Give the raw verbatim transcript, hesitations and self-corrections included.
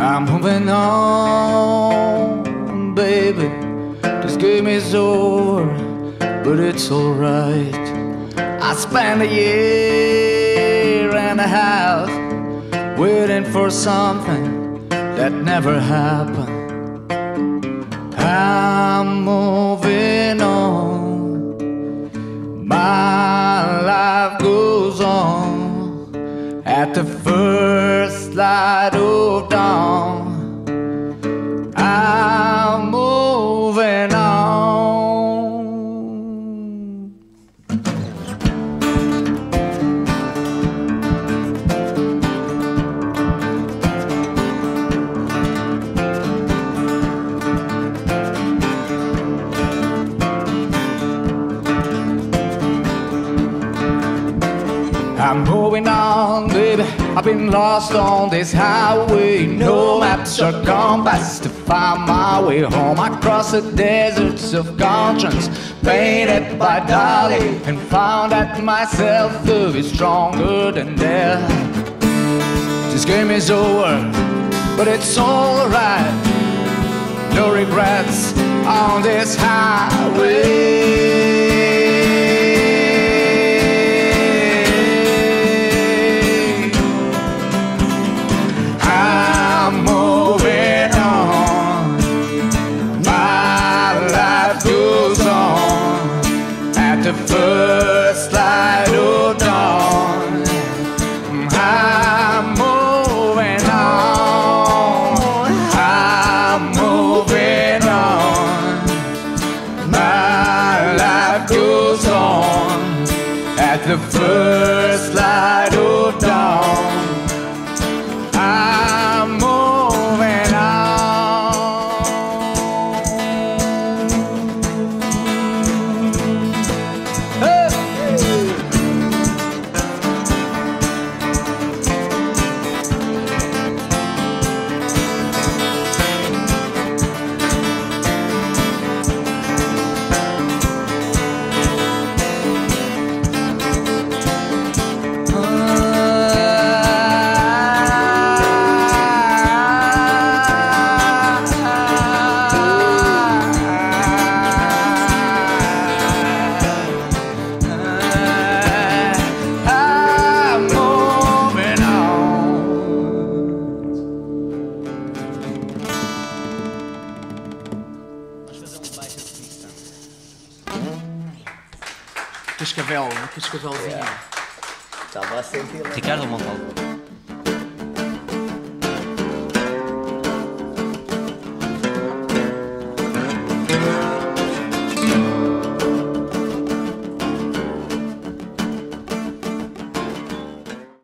I'm moving on, baby. This game is over, but it's alright. I spent a year and a half waiting for something that never happened. I'm moving on, my life goes on. At the first light of dawn, I'm moving on. I'm moving on, baby. I've been lost on this highway. No maps or compass to find my way home. I crossed the deserts of conscience painted by Dolly, and found that myself to be stronger than death. This game is over, but it's alright. No regrets on this highway. The first light of dawn, I'm moving on, I'm moving on. My life goes on at the first light of dawn. Cascavel, aquele cascavelzinho. Yeah. Estava a sentir. Ricardo Montalvor.